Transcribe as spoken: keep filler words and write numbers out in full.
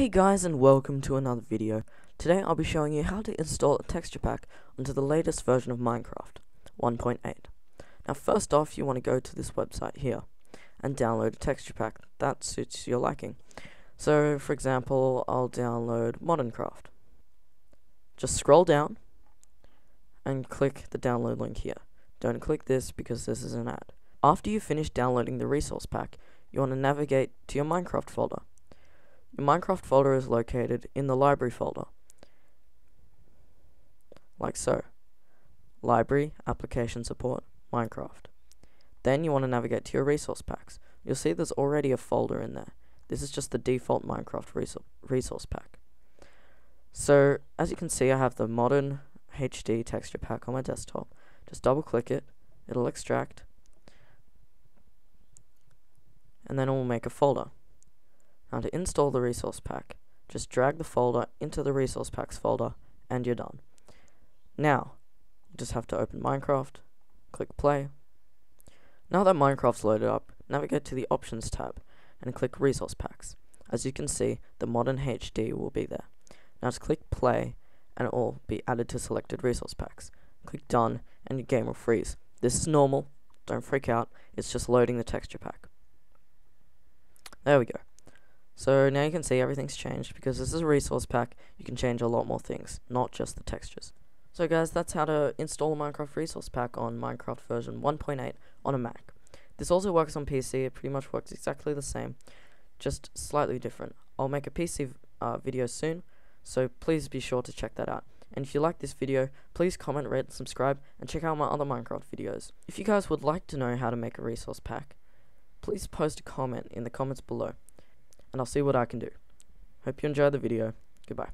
Hey guys, and welcome to another video. Today I'll be showing you how to install a texture pack onto the latest version of Minecraft, one point eight. Now first off, you want to go to this website here and download a texture pack that suits your liking. So for example, I'll download ModernCraft. Just scroll down and click the download link here. Don't click this because this is an ad. After you finish downloading the resource pack, you want to navigate to your Minecraft folder. Your Minecraft folder is located in the library folder, like so. Library, application support, Minecraft. Then you want to navigate to your resource packs. You'll see there's already a folder in there. This is just the default Minecraft resor resource pack. So as you can see, I have the modern H D texture pack on my desktop. Just double click it, it'll extract, and then it will make a folder. Now to install the resource pack, just drag the folder into the resource packs folder and you're done. Now, you just have to open Minecraft, click play. Now that Minecraft's loaded up, navigate to the options tab and click resource packs. As you can see, the modern H D will be there. Now just click play and it will be added to selected resource packs. Click done and your game will freeze. This is normal, don't freak out, it's just loading the texture pack. There we go. So now you can see everything's changed. Because this is a resource pack, you can change a lot more things, not just the textures. So guys, that's how to install a Minecraft resource pack on Minecraft version one point eight on a Mac. This also works on P C, it pretty much works exactly the same, just slightly different. I'll make a P C uh, video soon, so please be sure to check that out. And if you like this video, please comment, rate, subscribe, and check out my other Minecraft videos. If you guys would like to know how to make a resource pack, please post a comment in the comments below, and I'll see what I can do. Hope you enjoy the video. Goodbye.